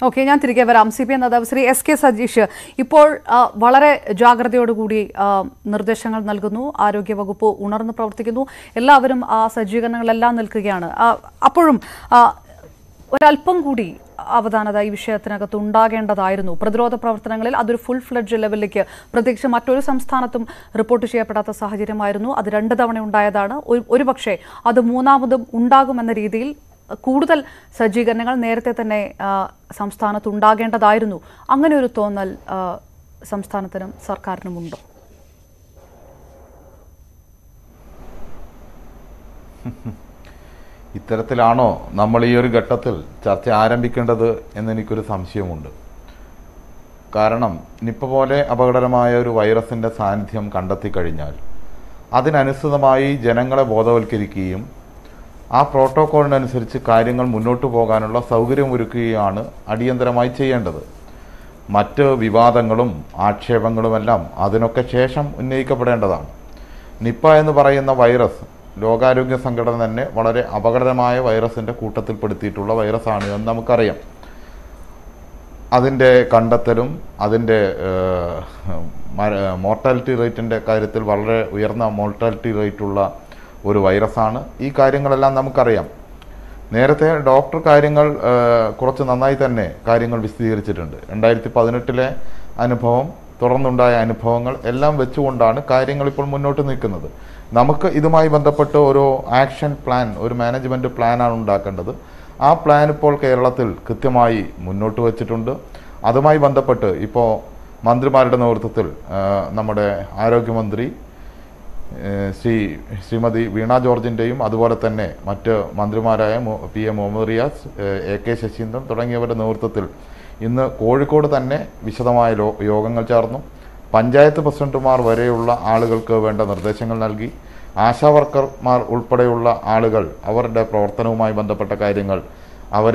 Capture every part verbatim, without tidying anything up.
Okay, I am going to give S K Sajeesh. Now, very Jagrathi Gudi Nurdeshangal Nalgunu, Arogya Vagupo, Unarna Protikinu, Elavarum, Sajigan Lalan Nalkriana. Uperum Alpangudi Avadana, the Ivishatanaka Tundag and the Irenu, Pradro the Protangal, other full fledged level like Pradiksha Matur, some Stanatum, report to Shapata Sahajiram Irenu, other under the Dayadana, Uribakshe, other Muna with the Undagum and the Redil. Kudal Sajiganangal Nertane Samstana Tundagenta Dairnu, Anganurutonal Samstanatanam Sarkarnamundo. Iteratilano, Namaliur Gatatil, Chacha Arambikanda, and then Nikuru Samsiamundo Karanam Nipole Abadaramaya virus in the Sanithium Kandati Cardinal Adin Anisuamai, Janangala Bodaval Kirikium. ആ പ്രോട്ടോക്കോളിനനുസരിച്ച് കാര്യങ്ങൾ മുന്നോട്ട് പോകാനുള്ള സൗകര്യം ഒരുക്കുകയാണ് അടിയന്തരമായി ചെയ്യേണ്ടത്. മറ്റ് വിവാദങ്ങളും ആക്ഷേപങ്ങളുമെല്ലാം അതിനൊക്കെ ശേഷം ഉന്നയിക്കപ്പെടേണ്ടതാണ്. നിപ്പ എന്ന് പറയുന്ന വൈറസ് ലോകാരോഗ്യ സംഘടന തന്നെ വളരെ അപകടകരമായ വൈറസിന്റെ കൂട്ടത്തിൽപ്പെടുത്തിയിട്ടുള്ള വൈറസാണ് എന്ന് നമുക്കറിയാം. അതിന്റെ കണ്ടെത്തലും അതിന്റെ മോർട്ടാലിറ്റി റേറ്റിന്റെ കാര്യത്തിൽ വളരെ ഉയർന്ന മോർട്ടാലിറ്റി റേറ്റ് ഉള്ള ഒരു വൈറസാണ് ഈ കാര്യങ്ങളെല്ലാം നമുക്കറിയാം നേരത്തെ ഡോക്ടർ കാര്യങ്ങൾ കുറച്ച് നന്നായി തന്നെ കാര്യങ്ങൾ വിശദീകരിച്ചിട്ടുണ്ട് രണ്ടായിരത്തി പതിനെട്ട് ലെ അനുഭവം തുടർന്നുണ്ടായ അനുഭവങ്ങൾ എല്ലാം വെച്ചുകൊണ്ടാണ് കാര്യങ്ങൾ ഇപ്പോൾ മുന്നോട്ട് നീക്കുന്നത് നമുക്ക് ഇതുമായി ബന്ധപ്പെട്ട ഒരു ആക്ഷൻ പ്ലാൻ ഒരു മാനേജ്മെന്റ് പ്ലാൻ ആണ് ഉണ്ടാക്കേണ്ടത് ആ പ്ലാൻ ഇപ്പോൾ കേരളത്തിൽ കൃത്യമായി മുന്നോട്ട് വെച്ചിട്ടുണ്ട് അതുമായി ബന്ധപ്പെട്ട് ഇപ്പോൾ മന്ത്രിമാരുടെ നേതൃത്വത്തിൽ നമ്മുടെ ആരോഗ്യ മന്ത്രി Sri Srimadi Veena George in Dayum, Adwara Tane, Mata Mandrimara, P M Omorias, A K Shashindam, Toranga Northatil. In the Kodiko Tane, Vishadama Yogangal Charno, Panjayat Percent Mar Vareula, Alagal Curve and the Narshangal Nalgi, Asha Worker Mar Ulpadeula, Alagal, our de Protanuma Bandapata Kaidangal, our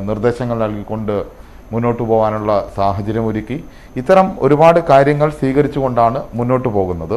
Nurdeshangal Nalgikunda. മുന്നോട്ട് പോകാനുള്ള സാഹചര്യം ഒരുക്കി ഇത്തരം ഒരുപാട് കാര്യങ്ങൾ സ്വീകരിച്ചുകൊണ്ടാണ് മുന്നോട്ട് പോകുന്നത്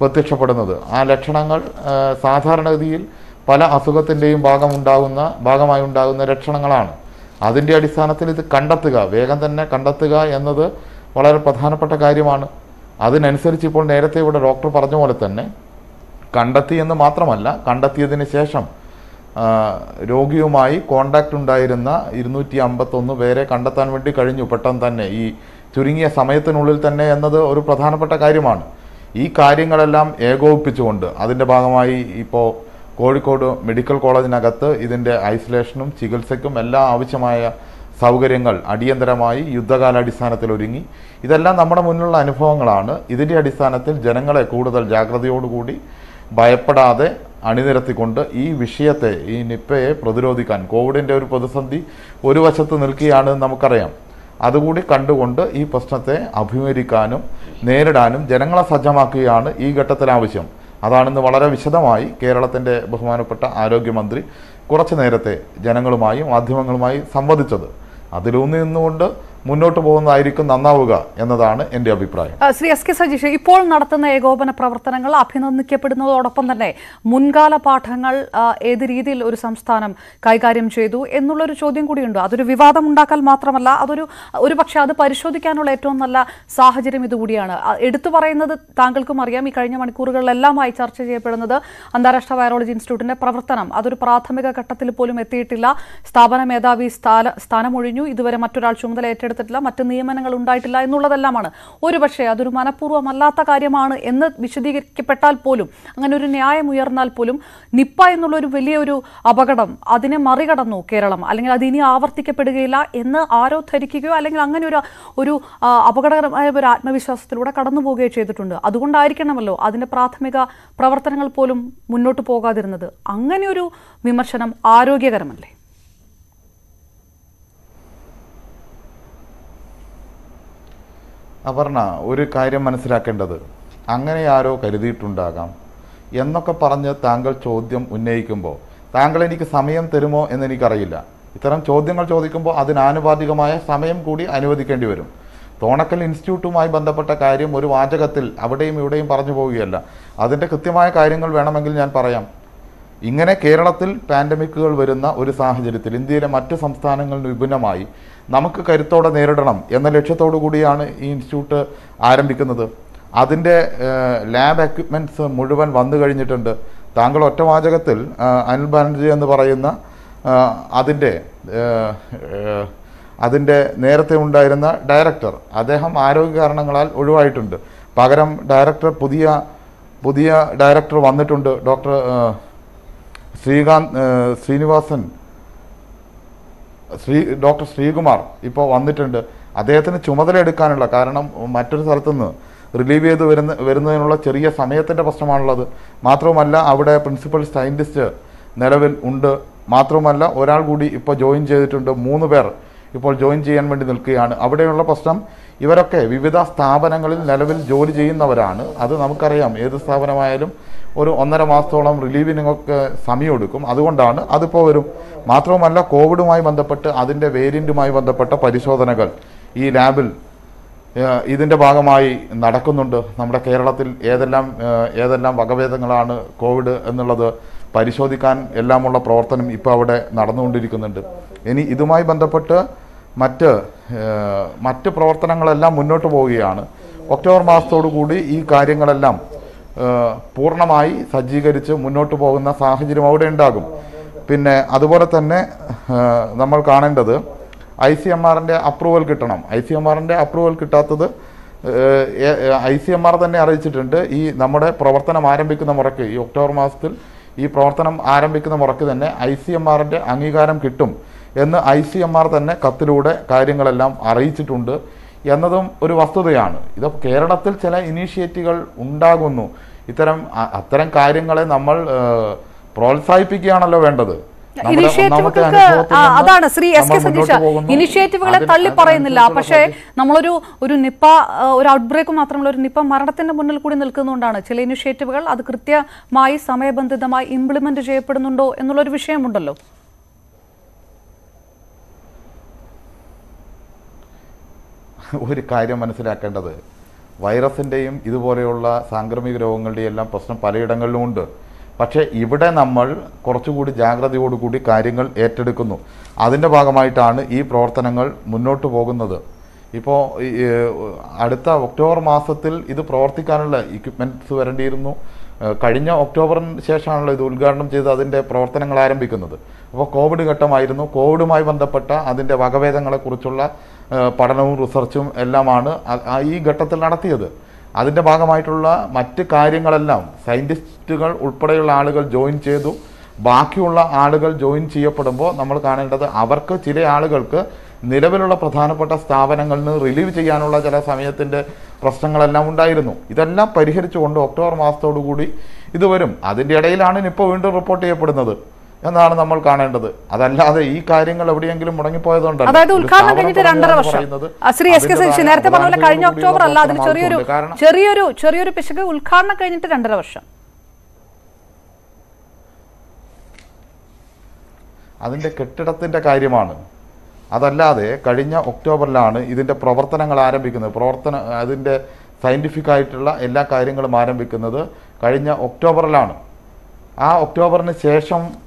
പ്രത്യക്ഷപ്പെടുന്നത് ആ ലക്ഷണങ്ങൾ സാധാരണഗതിയിൽ പല അസുഖത്തിന്റെയും ഭാഗം ഉണ്ടാകുന്ന ഭാഗമായി ഉണ്ടാകുന്ന ലക്ഷണങ്ങളാണ് അതിന്റെ അടിസ്ഥാനത്തിൽ ഇത് കണ്ടെത്തുക വേഗം തന്നെ കണ്ടെത്തുക എന്നത് വളരെ പ്രധാനപ്പെട്ട കാര്യമാണ് അതിനനുസരിച്ച് ഇപ്പോൾ നേരത്തെ ഇവിടെ ഡോക്ടർ പറഞ്ഞ പോലെ തന്നെ കണ്ടെത്തി എന്ന് മാത്രമല്ല കണ്ടെത്തിയതിനു ശേഷം രോഗിയുമായി കോണ്ടാക്റ്റ് ഉണ്ടായിരുന്ന ഇരുന്നൂറ്റി അമ്പത്തൊന്ന് പേരെ കണ്ടെത്താൻ വേണ്ടി കഴിഞ്ഞു പെട്ടെന്ന് തന്നെ ഈ ചുരുങ്ങിയ സമയത്തിനുള്ളിൽ തന്നെ എന്നത് ഒരു പ്രധാനപ്പെട്ട കാര്യമാണ് ഈ കാര്യങ്ങളെല്ലാം ഏകോപിപ്പിച്ചുകൊണ്ട് അതിന്റെ ഭാഗമായി ഇപ്പോൾ കോഴിക്കോട് മെഡിക്കൽ കോളേജിനകത്ത് ഇതിന്റെ ഐസൊലേഷനും ചികിത്സയ്ക്കും എല്ലാ ആവശ്യമായ സൗകര്യങ്ങൾ അടിയന്തരമായി യുദ്ധകാലാടിസ്ഥാനത്തിൽ ഒരുങ്ങി ഇതെല്ലാം നമ്മുടെ മുന്നിലുള്ള അനുഭവങ്ങളാണ് ഇതിന്റെ അടിസ്ഥാനത്തിൽ ജനങ്ങളെ കൂടുതൽ ജാഗ്രതയോടെ കൂടി ഭയപ്പെടാതെ അണിനിരത്തിക്കൊണ്ട് ഈ വിഷയത്തെ ഈ നിപ്പയെ പ്രതിരോധിക്കാൻ കോവിഡിന്റെ ഒരു പ്രതിസന്ധി ഒരു വശത്ത് നിൽക്കുകയാണ് നമുക്കറിയാം അതുകൂടി കണ്ടുകൊണ്ട് ഈ പ്രശ്നത്തെ അഭിമുഖീകരിക്കാനും നേരിടാനും ജനങ്ങളെ സജ്ജമാക്കുകയാണ് ഈ ഘട്ടത്തിൽ ആവശ്യം അതാണെന്ന് വളരെ വിശദമായി കേരളത്തിന്റെ ബഹുമാനപ്പെട്ട ആരോഗ്യ മന്ത്രി കുറച്ചു നേരത്തെ ജനങ്ങളുമായി മാധ്യമങ്ങളുമായി സംവദിച്ചത് അതിലൂന്നി നിന്നുകൊണ്ട് മുന്നോട്ട് പോകുന്നതായിരിക്കും നന്നാവുക എന്നതാണ് എൻ്റെ അഭിപ്രായം. ശ്രീ എസ് കെ സജീഷ് ഇപ്പോൾ നടത്തുന്ന ഏകോപന പ്രവർത്തനങ്ങൾ അഭിനന്ദിക്കപ്പെടുന്നതോടൊപ്പം തന്നെ മുൻകാല പാഠങ്ങൾ ഏത് രീതിയിൽ ഒരു സംസ്ഥാനം കൈകാര്യം ചെയ്തു എന്നുള്ള ഒരു ചോദ്യം കൂടിയുണ്ട്. അതൊരു വിവാദം ഉണ്ടാക്കാൻ മാത്രമല്ല അതൊരു ഒരുപക്ഷേ അത് പരിശോധിക്കാനുള്ള ഏറ്റവും നല്ല സാഹചര്യം ഇതുകൂടിയാണ്. എടുത്തു പറയുന്നത് താങ്കൾക്കും അറിയാം ഈ കഴിഞ്ഞ മണിക്കൂറുകളിലെല്ലാമായി ചർച്ച ചെയ്യപ്പെടുന്നത് അന്താരാഷ്ട്ര വൈറോളജി ഇൻസ്റ്റിറ്റ്യൂട്ടിന്റെ പ്രവർത്തനം അതൊരു പ്രാഥമിക ഘട്ടത്തിൽ പോലും എത്തിയിട്ടില്ല. സ്ഥാപന മേധാവി സ്ഥാനമൊഴിഞ്ഞു ഇതുവരെ മറ്റൊരാൾ ചുമതലയേറ്റെടുത്തു മറ്റ് നിയമനങ്ങൾ ഉണ്ടായിട്ടില്ല എന്നുള്ളതെല്ലാമാണ് ഒരുപക്ഷേ അതൊരു മനഃപൂർവ്വമല്ലാത്ത കാര്യമാണ് എന്ന് വിശദീകരിക്കപ്പെട്ടാൽ പോലും അങ്ങനെ ഒരു ന്യായം ഉയർന്നാൽ പോലും നിപ്പ എന്നുള്ള ഒരു വലിയൊരു അപകടം അതിനെ മറികടന്നു കേരളം അല്ലെങ്കിൽ അത് ഇനി ആവർത്തിക്കപ്പെടുകയില്ല എന്ന് ആരോ ധരിക്കുകയോ അല്ലെങ്കിൽ അങ്ങനെ ഒരു ഒരു അപകടകരമായ ഒരു ആത്മവിശ്വാസത്തിലൂടെ കടന്നു പോവുകയോ ചെയ്തിട്ടുണ്ട് അതുകൊണ്ടായിരിക്കണമല്ലോ അതിന്റെ പ്രാഥമിക പ്രവർത്തനങ്ങൾ പോലും മുന്നോട്ട് പോകാതിരുന്നത് അങ്ങനെ ഒരു വിമർശനം ആരോഗ്യകരമല്ലേ Avarna, Uri Kaira Manasirakenda, Angariaro Karidi Tundagam, Yanaka Paranja Tangle Chodium Unakumbo, Tangle Samiam Terimo and the Nicarilla. Iteram Chodium or Chodicumbo, Adana Vadigamaya, Samiam Kudi, I never the Kendurum. Tonakal Institute to my Bandapata Kairium, Uri Vajakatil, Abade Mude in Parajabo Yella, Adenta Kutima Kairingal Vanamangil and Parayam. ഇങ്ങനെ കേരളത്തിൽ പാൻഡമിക്കുകൾ വരുന്ന ഒരു സാഹചര്യത്തിൽ ഇന്ത്യയിലെ മറ്റു സംസ്ഥാനങ്ങളിൽ വിഭിന്നമായി നമുക്ക് കരുത്തോടെ നേരിടണം എന്ന ലക്ഷ്യത്തോടെ കൂടിയാണ് ഈ ഇൻസ്റ്റിറ്റ്യൂട്ട് ആരംഭിക്കുന്നത് അതിന്റെ ലാബ് equipments മുഴുവൻ വന്നു കഴിഞ്ഞിട്ടുണ്ട് താങ്കൾ ഒറ്റവാചകത്തിൽ അനിൽ ബാനർജി എന്ന് പറയുന്ന അതിന്റെ അതിന്റെ നേരത്തെ ഉണ്ടായിരുന്ന ഡയറക്ടർ അദ്ദേഹം ആരോഗ്യ കാരണങ്ങളാൽ ഒഴിവായിട്ടുണ്ട് പകരം ഡയറക്ടർ പുതിയ പുതിയ ഡയറക്ടർ വന്നിട്ടുണ്ട് doctor Srigan uh, Srinivasan, Sri, Doctor Srikumar, Ipo one the tender, Adathan Chumadre de Canada, Karanam, Matter Sartana, Relieve the Verna Cheria, Sametha Pastamala, Matro Malla, Avada, Principal Scientist, Neravil Unda, Matro Malla, Oral Gudi, Ipo join J to the Moon Bear, Ipo join J and Mendilki, and Avada Pastam, Iveraka, Vivida Stavanangal, Neravil, Jodi J in the Varana, other Namakariam, either Savanamayam. Honor a mastolam relieving Samiudukum, other one done, other power Matro Mala, Covid to my Vandapata, Adinda variant to my Vandapata, Parisho the Nagal, E. Label, Idinda Bagamai, Nadakunda, Namda Kerala, Edalam, Edalam, Bagavedangalana, Covid and the other, Parisho the Khan, Elamola Protan, Ipavada, Nadanundikunda. Any Idumai Bandapata, Matta, Matta Protanangalam, Munoto Bogiana, October Masto Gudi, E. Karingalam. പൂർണ്ണമായി സജ്ജീകരിച്ച് മുന്നോട്ട് പോകുന്ന സാഹചര്യം അവിടെ ഉണ്ടാകും പിന്നെ അതുപോലെ തന്നെ നമ്മൾ കാണേണ്ടത് I C M R ന്റെ അപ്രൂവൽ കിട്ടണം I C M R ന്റെ അപ്രൂവൽ കിട്ടാത്തത് I C M R തന്നെ അറിയിച്ചിട്ടുണ്ട് ഈ നമ്മുടെ പ്രവർത്തനം ആരംഭിക്കുന്ന മുറയ്ക്ക് ഈ ഒക്ടോബർ മാസത്തിൽ ഈ പ്രവർത്തനം ആരംഭിക്കുന്ന മുറയ്ക്ക് തന്നെ I C M R ന്റെ അംഗീകാരം കിട്ടും എന്ന് I C M R തന്നെ കത്തിലൂടെ കാര്യങ്ങളെല്ലാം അറിയിച്ചിട്ടുണ്ട് എന്നതും ഒരു വസ്തുതയാണ് ഇത് കേരളത്തിൽ ചില ഇനിഷ്യേറ്റീവുകൾ ഉണ്ടാകുന്നു ഇത്തരം അത്തരം കാര്യങ്ങളെ നമ്മൾ പ്രോത്സാഹിപ്പിക്കുകയാണല്ലോ വേണ്ടത് അതാണ് ശ്രീ എസ്കെ സതീഷ ഇനിഷ്യേറ്റീവുകളെ തള്ളി പറയുന്നില്ല പക്ഷേ നമ്മൾ ഒരു ഒരു നിപ്പ ഒരു ഔട്ട്ബ്രേക്ക് മാത്രമല്ല ഒരു നിപ്പ മരണത്തിന്റെ മുന്നിൽ കൂടി നിൽക്കുന്നതുകൊണ്ടാണ് ചില ഇനിഷ്യേറ്റീവുകൾ അത് കൃത്യമായി സമയബന്ധിതമായി ഇംപ്ലിമെന്റ് ചെയ്യപ്പെടുന്നുണ്ടോ എന്നുള്ള ഒരു വിഷയമുണ്ടല്ലോ ഒരു കാര്യം മനസ്സിലാക്കേണ്ടത് വൈറസിന്റെയും ഇതുപോലെയുള്ള സാംക്രമിക രോഗങ്ങളുടെയും എല്ലാം പ്രശ്നം പലയിടങ്ങളിലും ഉണ്ട് പക്ഷേ ഇവിടെ നമ്മൾ കുറച്ചുകൂടി ജാഗ്രതയോടെ കൂടി കാര്യങ്ങൾ ഏറ്റെടുക്കുന്നു അതിന്റെ ഭാഗമായിട്ടാണ് ഈ പ്രവർത്തനങ്ങൾ മുന്നോട്ട് പോകുന്നത് ഇപ്പോൾ അടുത്ത ഒക്ടോബർ മാസത്തിൽ ഇത് പ്രവർത്തിക്കാനുള്ള equipments വരണ്ടിയിരുന്നു കഴിഞ്ഞ ഒക്ടോബറിന് ശേഷമാണല്ലോ ഇത് ഉദ്ഘാടനം ചെയ്ത് അതിന്റെ പ്രവർത്തനങ്ങൾ ആരംഭിക്കുന്നത് അപ്പോൾ കോവിഡ് ഘട്ടമായിരുന്നു കോവിഡുമായി ബന്ധപ്പെട്ട അതിന്റെ വകഭേദങ്ങളെ കുറിച്ചുള്ള പഠനവും റിസർച്ചും എല്ലാമാണ് ഈ ഘട്ടത്തിൽ നടത്തിയത് അതിന്റെ ഭാഗമായിട്ടുള്ള മറ്റു കാര്യങ്ങളെല്ലാം സയന്റിസ്റ്റുകൾ ഉൾപ്പെടെയുള്ള ആളുകൾ ജോയിൻ ചെയ്തു ബാക്കിയുള്ള ആളുകൾ ജോയിൻ ചെയ്യപ്പെടുമ്പോൾ നമ്മൾ കാണേണ്ടത് അവർക്ക് ചില ആളുകൾക്ക് നിലവിലുള്ള പ്രധാനപ്പെട്ട സ്ഥാപനങ്ങളിൽ നിന്ന് റിലീവ് ചെയ്യാനുള്ള ചില സമയത്തിന്റെ പ്രശ്നങ്ങളെല്ലാം ഉണ്ടായിരുന്നു ഇതെല്ലാം പരിഹരിച്ചുകൊണ്ട് ഒക്ടോബർ മാസത്തോട് കൂടി ഇത് വരും അതിന്റെ ഇടയിലാണ് ഇപ്പോൾ വീണ്ടും റിപ്പോർട്ട് ചെയ്യപ്പെടുന്നത് എന്നാണ് നമ്മൾ കാണേണ്ടത് അതല്ലാതെ ഈ കാര്യങ്ങൾ എവിടെയെങ്കിലും മുടങ്ങിപ്പോയതുകൊണ്ടാണ് അതായത് ഉദ്ഘാടനം കഴിഞ്ഞിട്ട് രണ്ടര വർഷം ശ്രീ എസ് കെ സതീഷ് നേരത്തെ പറഞ്ഞ പോലെ കഴിഞ്ഞ ഒക്ടോബർ അല്ല അതിന് ചെറിയൊരു ചെറിയൊരു ചെറിയൊരു പിശക് ഉദ്ഘാടനം കഴിഞ്ഞിട്ട് രണ്ടര വർഷം അതിന്റെ കെട്ടിടത്തിന്റെ കാര്യമാണ് അതല്ലാതെ കഴിഞ്ഞ ഒക്ടോബറിലാണ് ഇതിന്റെ പ്രവർത്തനങ്ങൾ ആരംഭിക്കുന്നത് പ്രവർത്തന അതിന്റെ സയന്റിഫിക് ആയിട്ടുള്ള എല്ലാ കാര്യങ്ങളും ആരംഭിക്കുന്നത് കഴിഞ്ഞ ഒക്ടോബറിലാണ് ആ ഒക്ടോബറിന് ശേഷം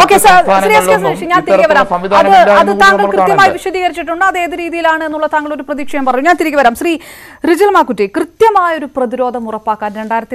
Okay, sir, ഞാൻ തിരികെ വരാം അത് താങ്കൾ കൃത്യമായി വിശദീകരിച്ചിട്ടുണ്ട് അത് ഏത് രീതിയിലാണ് എന്നുള്ള താങ്കൾ ഒരു പ്രതീക്ഷയും പറഞ്ഞു ഞാൻ തിരികെ വരാം ശ്രീ റിജിൽ മാക്കുറ്റി കൃത്യമായ ഒരു പ്രതിരോധം ഉറപ്പാക്കാൻ രണ്ടായിരത്തി